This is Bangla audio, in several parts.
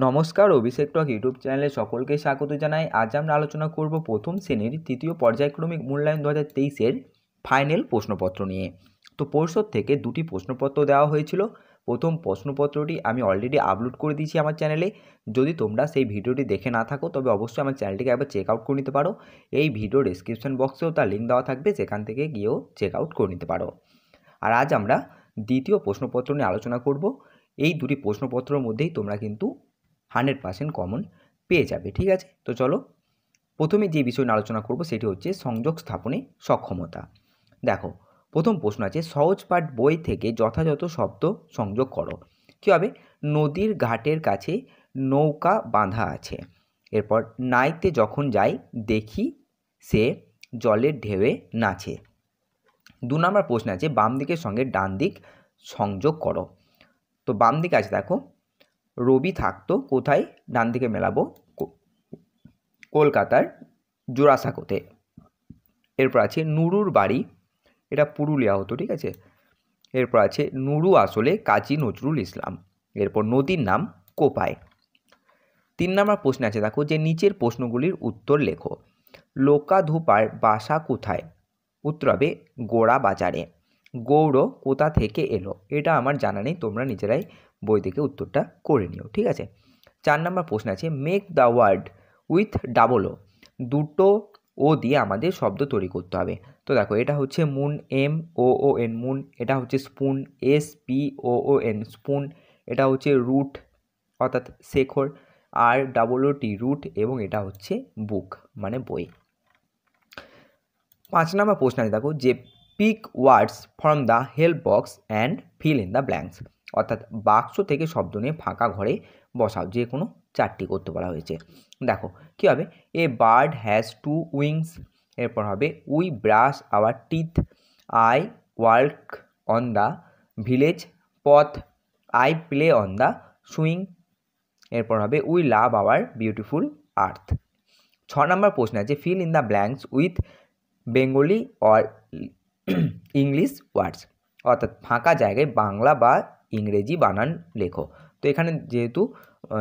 नमस्कार अभिषेक टक यूट्यूब चैनल सकल के स्वागत जानाई। आज हम आलोचना करब प्रथम श्रेणी तृतीय पर्यायक्रमिक मूल्यायन 2023 फाइनल प्रश्नपत्र निये। तो पर्षद थेके दुटी प्रश्नपत्र देवा हयेछिलो। प्रथम प्रश्नपत्रटी आमी अलरेडी आपलोड कर दिएछि आमार चैनेले। यदि तोमरा सेई भिडियोटी देखे ना थाको तबे अवश्यई आमार चैनेलटिके एकबार चेकआउट करे निते पारो। एई भिडियो डेसक्रिप्शन बक्सेओ तार लिंक देवा थाकबे, सेखान थेके गिएओ चेकआउट करे निते पारो। आर आज आमरा द्वितीय प्रश्नपत्र निये आलोचना करब। एई दुटी प्रश्नपत्रेर मध्येई तोमरा किन्तु 100% कमन पे जाबे, ठीक आछे। तो चलो प्रथम जे विषय निये आलोचना करब सेटी होच्छे संयोग स्थापने सक्षमता। देखो प्रथम प्रश्न आछे सहज पाठ बोई थेके यथायथ शब्द संयोग करो। कि होबे? नदीर घाटेर काछे नौका बांधा आछे। एरपर नाइते जखन जाई देखी से जलेर ढेउए नाचे। दो नम्बर प्रश्न आछे बाम दिकेर संगे डान दिक संयोग करो। तो बाम दिक आछे देखो रवि थाकतो कोथाय, डान दिके मेलाबो कलकातार जोरासाकोते। एरपर आछे नुरुर बाड़ी, एटा पुरुलिया हतो, ठीक आछे। एरपर आछे नुरु आसले काजी नजरुल इस्लाम। एरपर नदीर नाम कोपाय। तीन नम्बर प्रश्न आछे देखो जे नीचेर प्रश्नगुलिर उत्तर लेखो। लोकाधुपार बासा कोथाय? उत्तर होबे गोड़ा बाजारे। गौड़ कोथा थेके एलो? एटा आमार जाना नेई, तोमरा निजेराई बोई देखे उत्तरटा करे निओ, ठीक आछे। चार नम्बर प्रश्न आछे make the word with double O. दुटो ओ दिए आमादेर शब्द तैरी करते हबे। तो देखो एटा होच्छे मुन, M O O N moon. एटा होच्छे spoon, S P O O N spoon. एटा होच्छे रूट अर्थात शेखर, R double O T root. एबं एटा होच्छे बुक माने बोई। पाँच नम्बर प्रश्न आछे देखो जे pick words from the help box and fill in the blanks. अर्थात बक्स थेके शब्द निये फाँका घरे बसाओ। जे कोनो चारटी करते बला हयेछे। देखो कि होबे? A bird has two wings. एरपर होबे उई ब्राश आवर टीथ, आई वार्क on the village path, I play on the swing. एरपर होबे उई लाभ आवर ब्यूटिफुल आर्थ। छ नम्बर प्रश्न आछे fill in the blanks with Bengali और इंग्लिश वार्डस। अर्थात फाँका जायगाय बांगला बा इंग्रेजी बानान लेखो। तो एखाने जेहेतु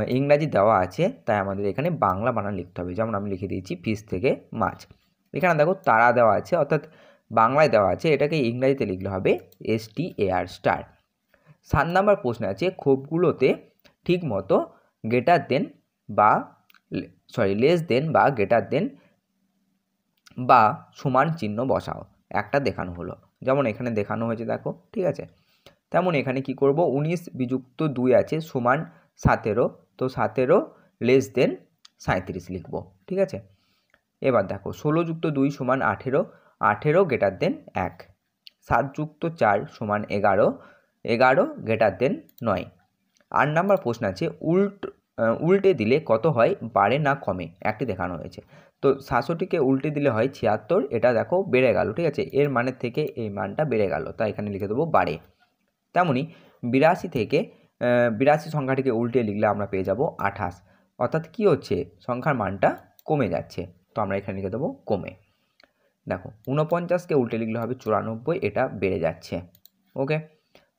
इंग्राजी देवा आछे ताई आमादेर एखाने बांगला बानान लिखते हबे। जेमन आमी लिखे दिएछि फिश थेके माछ। एखाने देखो तारा देवा आछे अर्थात बांगलाय देवा आछे, एटाके इंग्राजीते लिखले हबे S T A R star. सात नम्बर प्रश्न आछे खोपगुलोते ठीक मतो ग्रेटार देन बा सरि लेस देन बा ग्रेटार देन बा समान चिन्ह बसाओ। एकटा देखानो हलो, जेमन एखाने देखानो हयेछे देखो, ठीक आछे। तेमन एखाने कि करब 19 विजुक्त 2 आछे समान 17। तो 17 लेस देन 37 लिखब, ठीक आछे। एबार देखो 16 जुक्त 2 समान 18। 18 ग्रेटार देन 1। 7 जुक्त 4 समान 11। 11 ग्रेटार देन 9। 8 नम्बर प्रश्न आछे उल्टे दिले कत हय, बाड़े ना कमे? एकटी देखानो हयेछे। तो 67 के उल्टे दिले हय 76। एटा देखो बेड़े गेलो, ठीक आछे। एर मानेर थेके एई मानटा बेड़े गेलो, ताई एखाने लिखे देब बाड़े। तेमनी 82 संख्याटी उल्टे लिखले आमरा पेये जाबो 28। अर्थात कि होच्छे संख्यार मानटा कमे जाच्छे। तो आमरा एखाने लिखे देबो कमे। देखो 49 के उल्टे लिखले हबे 94। एटा बेड़े जाच्छे, ओके।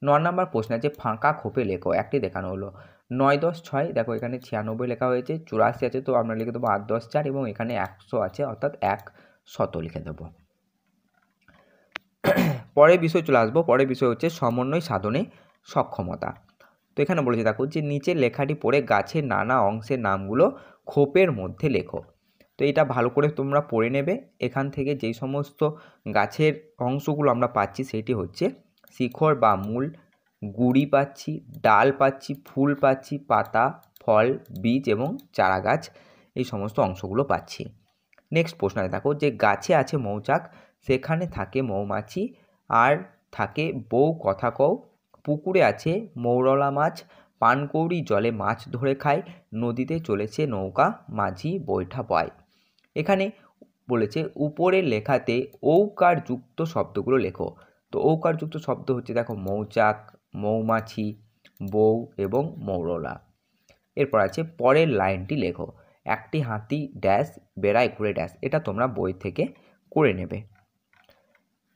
9 नम्बर प्रश्न आछे फाँका खोपे लेखो। एकटी देखानो हलो 9 10 6। देखो एखाने 96 लेखा हयेछे, 84 आछे। तो आमरा लिखे देबो 8 10 4 एबं एखाने 100 आछे अर्थात 100 लिखे देबो। পরের বিষয় চলে আসবো। পরের বিষয় হচ্ছে সমন্বয় সাধনে সক্ষমতা। তো এখানে বলেছে দেখো যে নিচের লেখাটি পড়ে গাছের নানা অংশের নামগুলো খোপের মধ্যে লেখো। তো এটা ভালো করে তোমরা পড়ে নেবে। এখান থেকে যেই সমস্ত গাছের অংশগুলো আমরা পাচ্ছি সেটি হচ্ছে শিখর বা মূল, গুড়ি পাচ্ছি, ডাল পাচ্ছি, ফুল পাচ্ছি, পাতা, ফল, বীজ এবং চারা গাছ, এই সমস্ত অংশগুলো পাচ্ছি। নেক্সট প্রশ্ন দেখো যে গাছে আছে মৌচাক, সেখানে থাকে মৌমাছি আর থাকে বউ কথা কও। পুকুরে আছে মৌরলা মাছ, পানকৌড়ি জলে মাছ ধরে খায়, নদীতে চলেছে নৌকা, মাঝি বৈঠা পায়। এখানে বলেছে উপরে লেখাতে ঔকার যুক্ত শব্দগুলো লেখো। তো ঔকার যুক্ত শব্দ হচ্ছে দেখো মৌচাক, মৌমাছি, বউ এবং মৌরলা। এরপর আছে পরের লাইনটি লেখো। একটি হাতি ড্যাশ বেড়ায় ঘুরে ড্যাশ। এটা তোমরা বই থেকে করে নেবে।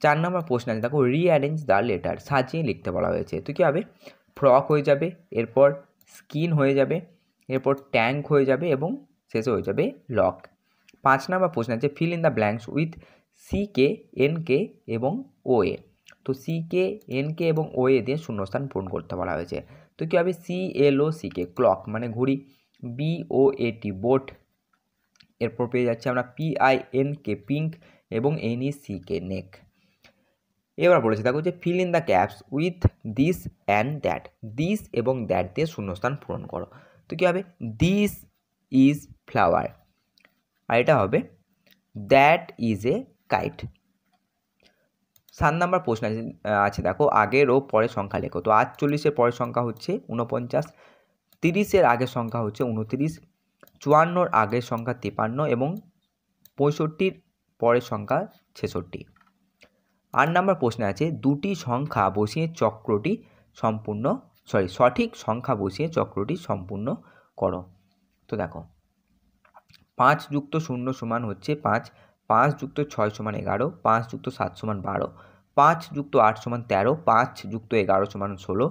चार नम्बर प्रश्न आछे देखो रिअरेंज द लेटर। साजिए लिखते बला हयेछे। तो कि होबे? फ्रक हो जाबे, एरपर स्किन हो जाबे, এরপর ট্যাঙ্ক হয়ে যাবে এবং শেষে হয়ে যাবে লক। ৫ নম্বর প্রশ্ন আছে fill in the blanks with C K N K এবং ও এ। তো সি কে এন কে এবং ও এ দিয়ে শূন্যস্থান পূরণ করতে বলা হয়েছে। তো কী হবে C L O C K clock মানে ঘড়ি, বি ও এ টি বোট, এরপর পেয়ে যাচ্ছি আমরা P I N K pink এবং N E C K neck. এবার বলেছি দেখো যে fill in the gaps with this and that, this এবং দ্যাট দিয়ে শূন্যস্থান পূরণ করো। তো কী হবে দিস ইজ ফ্লাওয়ার আর এটা হবে that is a kite. 7 number প্রশ্ন আছে দেখো আগের ও পরের সংখ্যা লেখো। তো 48-এর পরের সংখ্যা হচ্ছে 49, 30-এর আগের সংখ্যা হচ্ছে 29, 54-র আগের সংখ্যা 53 এবং 65-র পরের সংখ্যা 66। 8 নম্বর প্রশ্নে আছে দুটি সংখ্যা বসিয়ে চক্রটি সম্পূর্ণ সঠিক সংখ্যা বসিয়ে চক্রটি সম্পূর্ণ করো। তো দেখো 5 যুক্ত 0 সমান হচ্ছে 5, 5 যুক্ত 6 সমান 11, 5 যুক্ত 7 সমান 12, 5 যুক্ত 8 সমান 13, 5 যুক্ত 11 সমান 16,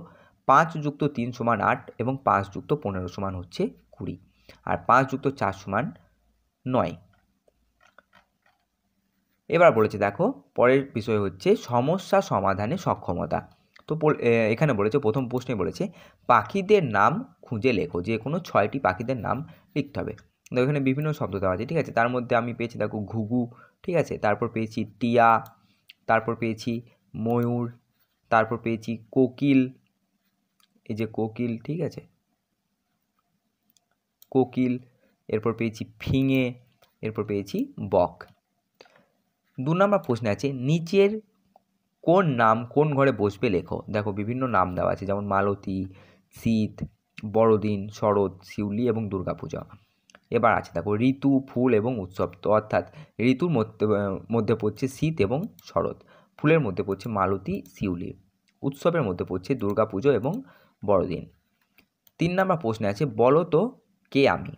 5 যুক্ত 3 সমান 8 এবং 5 যুক্ত 15 সমান হচ্ছে 20 আর 5 যুক্ত 4 সমান 9। এবার বলেছে দেখো পরের বিষয় হচ্ছে সমস্যা সমাধানে সক্ষমতা। তো এখানে বলেছে প্রথম প্রশ্নে বলেছে পাখিদের নাম খুঁজে লেখো, যে কোনো 6টি পাখিদের নাম লিখতে হবে। তো এখানে বিভিন্ন শব্দ দেওয়া আছে, ঠিক আছে, তার মধ্যে আমি পেয়েছি দেখো ঘুঘু, ঠিক আছে, তারপর পেয়েছি টিয়া, তারপর পেয়েছি ময়ূর, তারপর পেয়েছি কোকিল, এই যে কোকিল, ঠিক আছে, কোকিল, এরপর পেয়েছি ফিঙে, এরপর পেয়েছি বক। 2 নম্বর প্রশ্ন আছে নিচের কোন নাম কোন ঘরে বসবে লেখো। দেখো বিভিন্ন নাম দেওয়া আছে, যেমন মালতী, শীত, বড়দিন, শরৎ, শিউলি এবং দুর্গাপূজা। এবার আছে দেখো ঋতু, ফুল এবং উৎসব। তো অর্থাৎ ঋতুর মধ্যে পড়ছে শীত এবং শরৎ, ফুলের মধ্যে পড়ছে মালতী, শিউলি, উৎসবের মধ্যে পড়ছে দুর্গাপুজো এবং বড়দিন। 3 নম্বর প্রশ্নে আছে বলো তো কে আমি।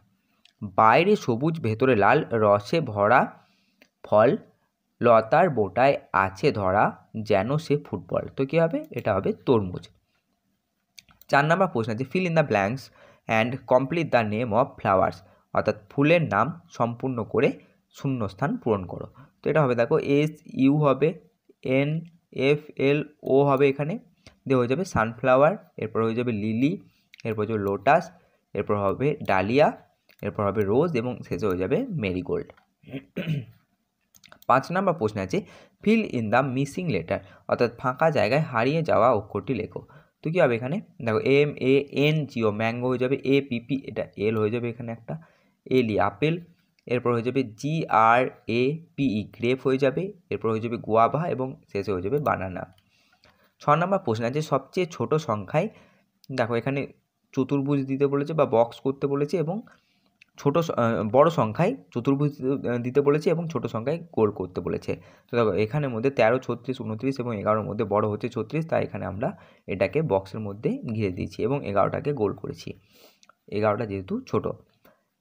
বাইরে সবুজ ভেতরে লাল, রসে ভরা ফল, লতার বোটায় আছে ধরা যেন সে ফুটবল। তো কী হবে এটা হবে তরমুজ। 4 নম্বর প্রশ্ন আছে fill in the blanks and complete the name of flowers, অর্থাৎ ফুলের নাম সম্পূর্ণ করে শূন্যস্থান পূরণ করো। তো এটা হবে দেখো এস ইউ হবে, এন এফ এল ও হবে, এখানে দিয়ে হয়ে যাবে সানফ্লাওয়ার, এরপর হয়ে যাবে লিলি, এরপর হয়ে যাবে লোটাস, এরপর হবে ডালিয়া, এরপর হবে রোজ এবং শেষে হয়ে যাবে মেরিগোল্ড। 5 নম্বর প্রশ্ন আছে fill in the missing letter, অর্থাৎ ফাঁকা জায়গায় হারিয়ে যাওয়া অক্ষরটি লেখো। তো কী হবে এখানে দেখো M A N G O mango হয়ে যাবে, এ পি পি এটা এল হয়ে যাবে, এখানে একটা এলি আপেল, এরপর হয়ে যাবে জি আর এ পি ই গ্রেপ হয়ে যাবে, এরপর হয়ে যাবে গুয়াভা এবং শেষে হয়ে যাবে বানানা। 6 নম্বর প্রশ্ন আছে সবচেয়ে ছোট সংখ্যায়, দেখো এখানে চতুর্ভুজ দিতে বলেছে বা বক্স করতে বলেছে এবং বড় সংখ্যায় চতুর্ভুজ দিতে বলেছে এবং ছোট সংখ্যায় গোল করতে বলেছে। তো দেখো এখানের মধ্যে 13, 36, 29 এবং 11-র মধ্যে বড় হচ্ছে 36, তাই এখানে আমরা এটাকে বক্সের মধ্যে ঘিরে দিয়েছি এবং 11টাকে গোল করেছি, 11টা যেহেতু ছোট।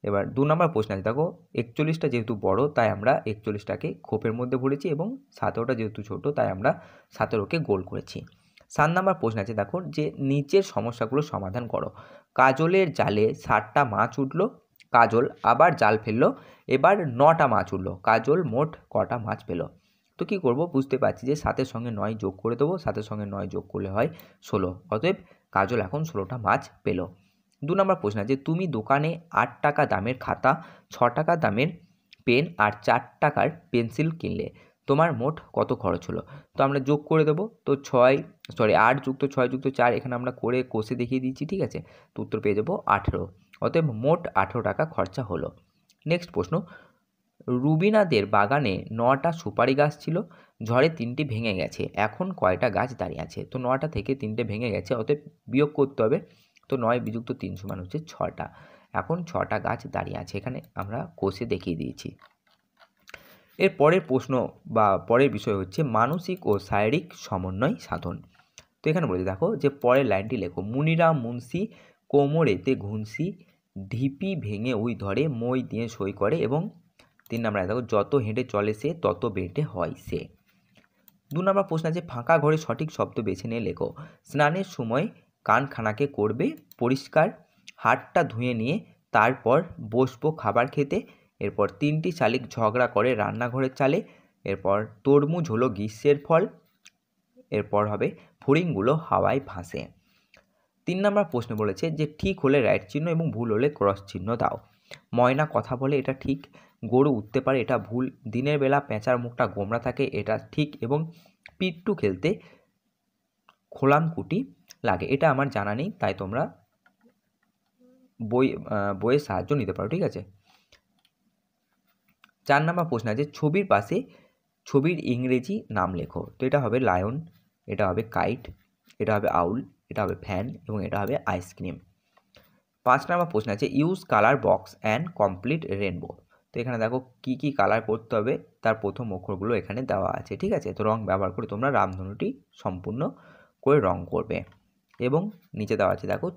এবার 2 নম্বর প্রশ্ন আছে দেখো 41টা যেহেতু বড় তাই আমরা 41টাকে খোপের মধ্যে ভরেছি এবং 17টা যেহেতু ছোট তাই আমরা 17কে গোল করেছি। 7 নম্বর প্রশ্ন আছে দেখো যে নিচের সমস্যাগুলো সমাধান করো। কাজলের জালে 60টা মাছ উঠলো, কাজল আবার জাল ফেললো, এবার 9টা মাছ উঠলো, কাজল মোট কটা মাছ পেল। তো কী করব বুঝতে পারছি যে 7-এর সঙ্গে 9 যোগ করে দেবো, 7-এর সঙ্গে 9 যোগ করলে হয় 16, অতএব কাজল এখন 16টা মাছ পেল। 2 নম্বর প্রশ্ন আছে তুমি দোকানে 8 টাকা দামের খাতা, 6 টাকা দামের পেন আর 4 টাকার পেন্সিল কিনলে, তোমার মোট কত খরচ হলো। তো আমরা যোগ করে দেবো, তো 8 যুক্ত 6 যুক্ত 4 এখানে আমরা করে কষে দেখিয়ে দিচ্ছি, ঠিক আছে, তো উত্তর পেয়ে যাবো 18, অতএব মোট 18 টাকা খরচা হলো। নেক্সট প্রশ্ন রুবিনাদের বাগানে 9টা সুপারি গাছ ছিল, ঝড়ে 3টি ভেঙে গেছে, এখন কয়টা গাছ দাঁড়িয়ে আছে। তো 9টা থেকে 3টে ভেঙে গেছে, অতএব বিয়োগ করতে হবে, তো 9 বিযুক্ত 3 সমান হচ্ছে 6টা, এখন 6টা গাছ দাঁড়িয়ে আছে, এখানে আমরা কষে দেখিয়ে দিয়েছি। এর পরের প্রশ্ন বা পরের বিষয় হচ্ছে মানসিক ও শারীরিক সমন্বয় সাধন। তো এখানে বলছি দেখো যে পরের লাইনটি লেখো মুনিরা মুন্সি কোমরেতে ঘুনসি, ঢিপি ভেঙে উই ধরে, মই দিয়ে সই করে এবং 3 নম্বরে দেখো যত হেঁটে চলে সে তত বেঁটে হয় সে। 2 নম্বর প্রশ্ন আছে ফাঁকা ঘরে সঠিক শব্দ বেছে নিয়ে লেখো। স্নানের সময় কানখানাকে করবে পরিষ্কার, হাতটা ধুয়ে নিয়ে তারপর বসবো খাবার খেতে। এরপর তিনটি শালিক ঝগড়া করে রান্নাঘরের চালে। এরপর তরমুজ হলো গ্রীষ্মের ফল। এরপর হবে ফড়িংগুলো হাওয়ায় ভাসে। 3 নম্বর প্রশ্ন বলেছে যে ঠিক হলে রাইট চিহ্ন এবং ভুল হলে ক্রস চিহ্ন দাও। ময়না কথা বলে এটা ঠিক। গরু উঠতে পারে এটা ভুল। দিনের বেলা পেঁচার মুখটা গোমড়া থাকে এটা ঠিক। এবং পিট্টু খেলতে খোলামকুটি লাগে এটা আমার জানা নেই, তাই তোমরা বইয়ের সাহায্য নিতে পারো, ঠিক আছে। 4 নম্বর প্রশ্ন আছে ছবির পাশে ছবির ইংরেজি নাম লেখো। তো এটা হবে লায়ন, এটা হবে কাইট, এটা হবে আউল, এটা হবে ফ্যান এবং এটা হবে আইসক্রিম। 5 নম্বর প্রশ্ন আছে use colour box and complete rainbow. তো এখানে দেখো কি কালার করতে হবে তার প্রথম অক্ষরগুলো এখানে দেওয়া আছে, ঠিক আছে। তো রং ব্যবহার করে তোমরা রামধনুটি সম্পূর্ণ করে রং করবে। এবং নিচে দেওয়া আছে দেখো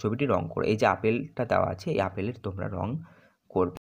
ছবিটি রং করো, এই যে আপেলটা দেওয়া আছে এই আপেলের তোমরা রং করবে।